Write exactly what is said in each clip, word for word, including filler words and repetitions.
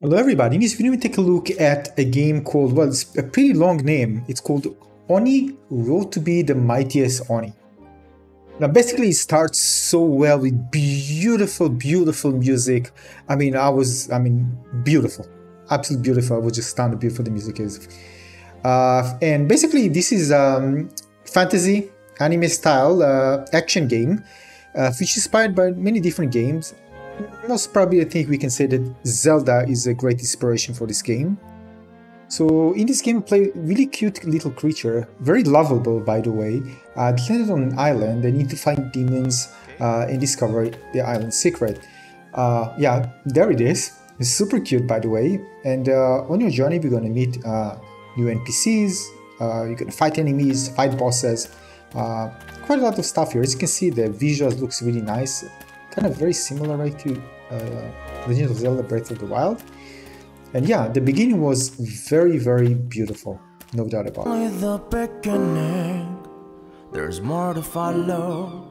Hello everybody, in this video we take a look at a game called, well, it's a pretty long name, it's called Oni Road to be the Mightiest Oni. Now basically it starts so well with beautiful, beautiful music. I mean, I was, I mean, beautiful, absolutely beautiful. I was just stunned how beautiful the music is. Uh, and basically this is a um, fantasy, anime style uh, action game, uh, which is inspired by many different games. Most probably, I think we can say that Zelda is a great inspiration for this game. So in this game, we play a really cute little creature, very lovable, by the way. Uh, they landed on an island. They need to find demons uh, and discover the island's secret. Uh, yeah, there it is. It's super cute, by the way. And uh, on your journey, we're gonna meet uh, new N P Cs. Uh, you can fight enemies, fight bosses. Uh, quite a lot of stuff here. As you can see, the visuals looks really nice. Kind of very similar, right, to uh, Legend of Zelda, Breath of the Wild. And yeah, the beginning was very, very beautiful, no doubt about it. Only the beginning, there's more to follow.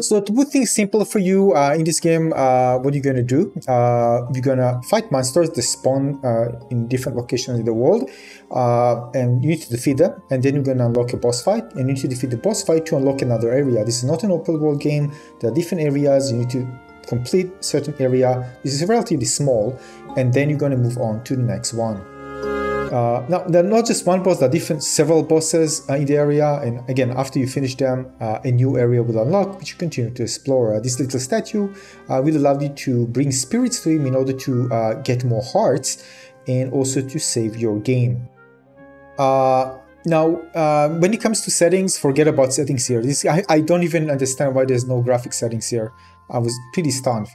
So to put things simple for you, uh, in this game, uh, what are you going to do? Uh, you're going to fight monsters that spawn uh, in different locations in the world, uh, and you need to defeat them, and then you're going to unlock a boss fight, and you need to defeat the boss fight to unlock another area. This is not an open world game, there are different areas, you need to complete certain area. This is relatively small, and then you're going to move on to the next one. Uh, now, they're not just one boss, there are different several bosses uh, in the area, and again, after you finish them, uh, a new area will unlock, which you continue to explore. Uh, this little statue uh, will allow you to bring spirits to him in order to uh, get more hearts, and also to save your game. Uh, now, uh, when it comes to settings, forget about settings here. This, I, I don't even understand why there's no graphic settings here. I was pretty stunned.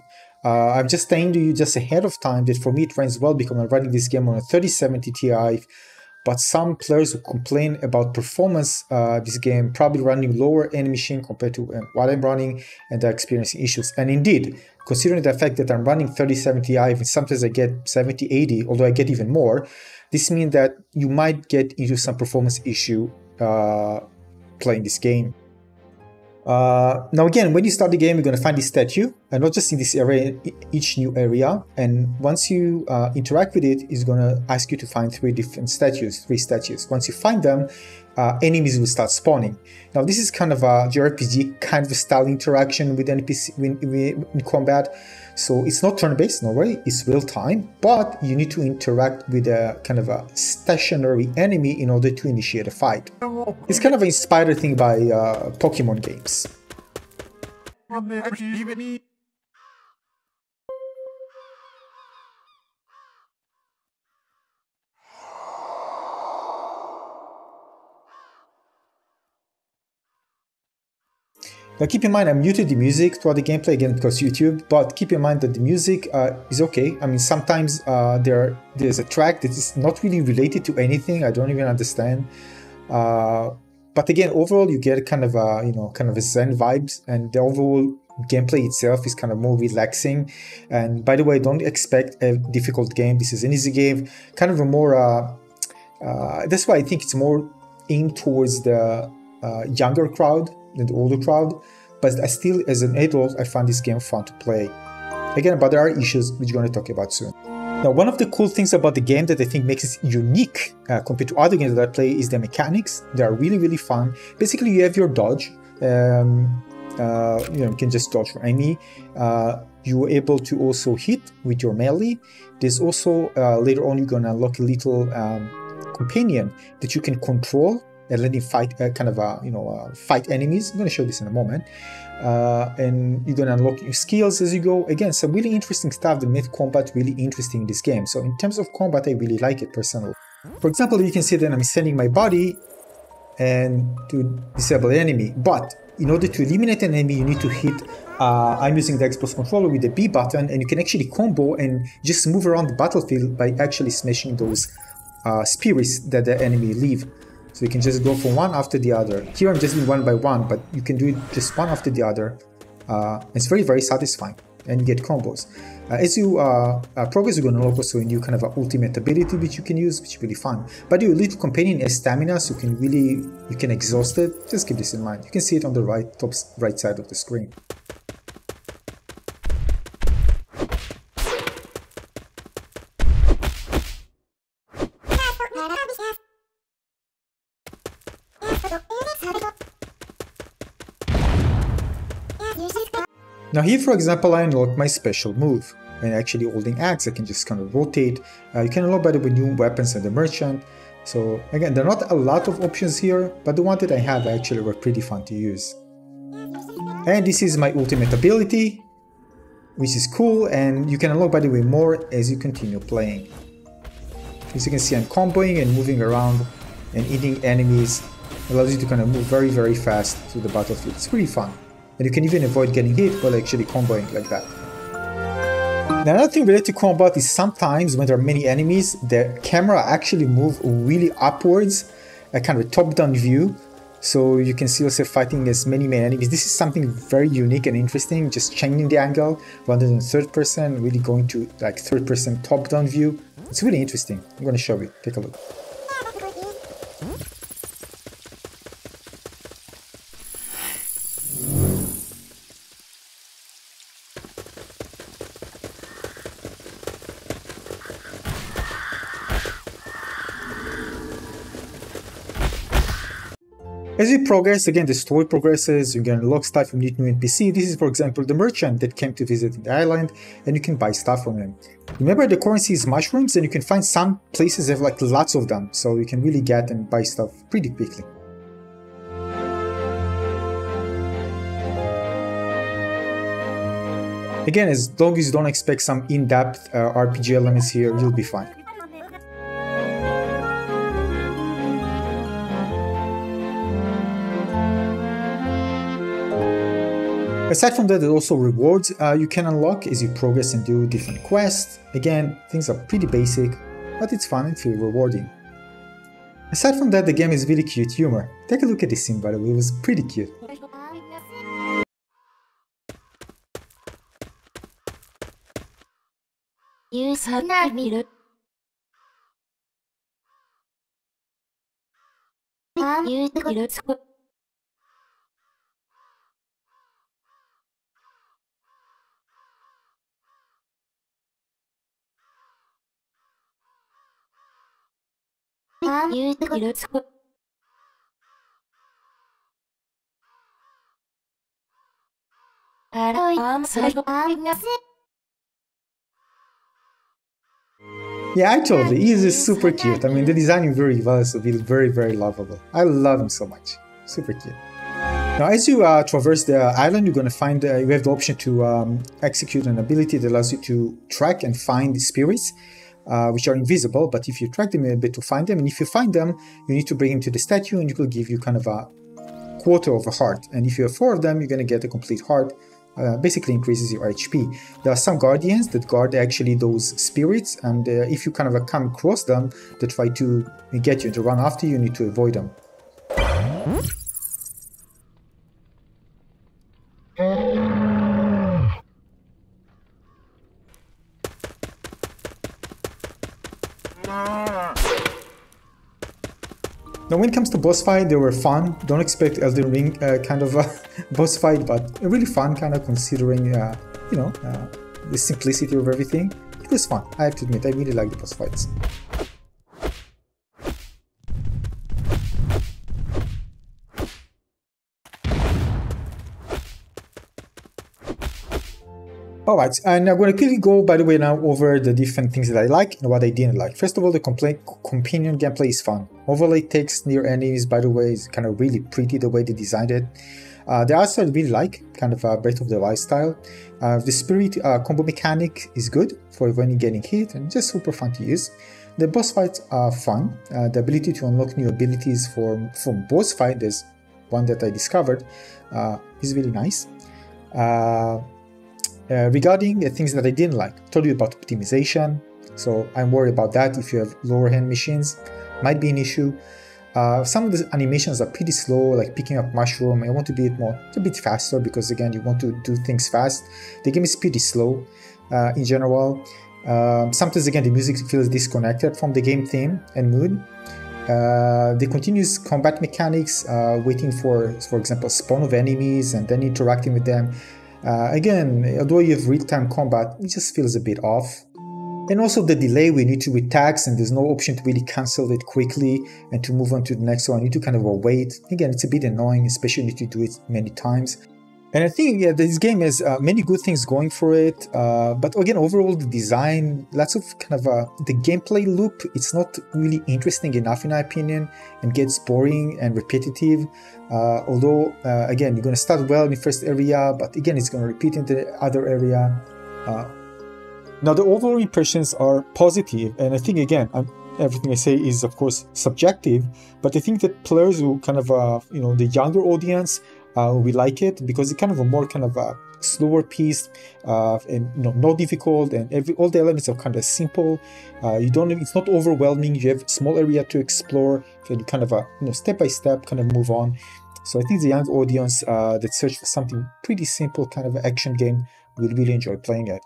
Uh, I'm just saying to you just ahead of time that for me it runs well because I'm running this game on a thirty seventy Ti, but some players who complain about performance uh, this game probably running lower end machine compared to uh, what I'm running, and they're experiencing issues. And indeed, considering the fact that I'm running thirty seventy Ti and sometimes I get seventy eighty, although I get even more, this means that you might get into some performance issue uh, playing this game. Uh, now again, when you start the game, you're going to find this statue, and not just in this area, each new area, and once you uh, interact with it, it's going to ask you to find three different statues, three statues. Once you find them, uh, enemies will start spawning. Now this is kind of a J R P G kind of style interaction with N P C in, in combat, so it's not turn-based, no way, it's real-time, but you need to interact with a kind of a stationary enemy in order to initiate a fight. It's kind of inspired thing by uh, Pokemon games. Now keep in mind I muted the music throughout the gameplay again because YouTube, but keep in mind that the music uh, is okay. I mean, sometimes uh, there there's a track that is not really related to anything. I don't even understand. Uh, But again, overall, you get kind of a, you know, kind of a zen vibes, and the overall gameplay itself is kind of more relaxing. And by the way, don't expect a difficult game. This is an easy game, kind of a more, uh, uh, that's why I think it's more aimed towards the uh, younger crowd than the older crowd. But I still, as an adult, I find this game fun to play. Again, but there are issues which we're going to talk about soon. Now, one of the cool things about the game that I think makes it unique uh, compared to other games that I play is the mechanics. They are really, really fun. Basically, you have your dodge. Um, uh, you know, you can just dodge for enemy. Uh, you are able to also hit with your melee. There's also, uh, later on, you're going to unlock a little um, companion that you can control and let him fight, uh, kind of, uh, you know, uh, fight enemies. I'm going to show this in a moment. Uh, and you're going to unlock your skills as you go. Again, some really interesting stuff that made combat really interesting in this game. So in terms of combat, I really like it personally. For example, you can see that I'm sending my body and to disable the enemy. But in order to eliminate an enemy, you need to hit, uh, I'm using the Xbox controller with the B button, and you can actually combo and just move around the battlefield by actually smashing those uh, spirits that the enemy leave. So you can just go from one after the other. Here I'm just doing one by one, but you can do it just one after the other. Uh, it's very, very satisfying, and you get combos. Uh, as you uh, uh, progress, you're going to unlock also a new kind of uh, ultimate ability which you can use, which is really fun. But your little companion has stamina, so you can really, you can exhaust it. Just keep this in mind. You can see it on the right top right side of the screen. Now here, for example, I unlocked my special move. When actually holding axe, I can just kind of rotate. Uh, you can unlock by the way new weapons and the merchant. So again, there are not a lot of options here, but the ones that I have actually were pretty fun to use. And this is my ultimate ability, which is cool, and you can unlock by the way more as you continue playing. As you can see, I'm comboing and moving around and eating enemies. It allows you to kind of move very very fast through the battlefield. It's pretty fun. And you can even avoid getting hit while actually comboing like that. Now, another thing related to combat is sometimes when there are many enemies, the camera actually moves really upwards, a kind of a top-down view, so you can see yourself fighting as many many enemies. This is something very unique and interesting, just changing the angle rather than third person, really going to like third person top-down view. It's really interesting. I'm going to show you. Take a look. As you progress, again, the story progresses, you can unlock stuff, you meet new N P C. This is, for example, the merchant that came to visit the island, and you can buy stuff from them. Remember, the currency is mushrooms, and you can find some places that have like lots of them, so you can really get and buy stuff pretty quickly. Again, as long as you don't expect some in-depth uh, R P G elements here, you'll be fine. Aside from that, there are also rewards uh, you can unlock as you progress and do different quests. Again, things are pretty basic, but it's fun and feel rewarding. Aside from that, the game is really cute humor. Take a look at this scene, by the way, it was pretty cute. Yeah, I told you, he is super cute. I mean, the design is very well, so he's very, very lovable. I love him so much. Super cute. Now, as you uh, traverse the island, you're gonna find uh, you have the option to um, execute an ability that allows you to track and find spirits. Uh, which are invisible, but if you track them, you'll be able to find them, and if you find them, you need to bring them to the statue, and it will give you kind of a quarter of a heart, and if you have four of them, you're going to get a complete heart. Uh, basically increases your H P. There are some guardians that guard actually those spirits, and uh, if you kind of uh, come across them, they try to get you to run after you, you need to avoid them. Now, when it comes to boss fight, they were fun. Don't expect Elden Ring uh, kind of a boss fight, but a really fun kind of considering, uh, you know, uh, the simplicity of everything. It was fun, I have to admit, I really like the boss fights. Alright, and I'm going to quickly go, by the way, now over the different things that I like and what I didn't like. First of all, the companion gameplay is fun. Overlay text near enemies, by the way, is kind of really pretty the way they designed it. Uh, the art I really like, kind of a Breath of the Wild style. Uh, the spirit uh, combo mechanic is good for when you're getting hit and just super fun to use. The boss fights are fun. Uh, the ability to unlock new abilities from, from boss fight, there's one that I discovered, uh, is really nice. Uh, Uh, regarding the things that I didn't like, I told you about optimization, so I'm worried about that. If you have lower hand machines, might be an issue. Uh, some of the animations are pretty slow, like picking up mushroom. I want to be a bit more, a bit faster, because again, you want to do things fast. The game is pretty slow uh, in general. Uh, sometimes again, the music feels disconnected from the game theme and mood. Uh, the continuous combat mechanics, uh, waiting for, for example, spawn of enemies and then interacting with them. Uh, again, although you have real-time combat, it just feels a bit off. And also the delay we need to with tags, and there's no option to really cancel it quickly and to move on to the next one. You need to kind of wait. Again, it's a bit annoying, especially if you do it many times. And I think, yeah, this game has uh, many good things going for it, uh, but again, overall, the design, lots of kind of, uh, the gameplay loop, it's not really interesting enough in my opinion, and gets boring and repetitive, uh, although, uh, again, you're going to start well in the first area, but again, it's going to repeat in the other area. Uh, now, the overall impressions are positive, and I think, again, I'm, everything I say is, of course, subjective, but I think that players who kind of, uh, you know, the younger audience, Uh, we like it because it's kind of a more kind of a slower piece, uh, and you know, not difficult, and every all the elements are kind of simple. Uh, you don't, it's not overwhelming. You have small area to explore, and you kind of a you know step by step kind of move on. So I think the young audience uh, that search for something pretty simple, kind of an action game, will really enjoy playing it.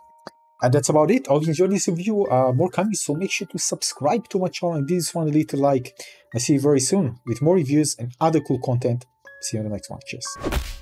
And that's about it. I hope you enjoyed this review. Uh, more coming, so make sure to subscribe to my channel and give this one a little like. I'll see you very soon with more reviews and other cool content. See you in the next one. Cheers.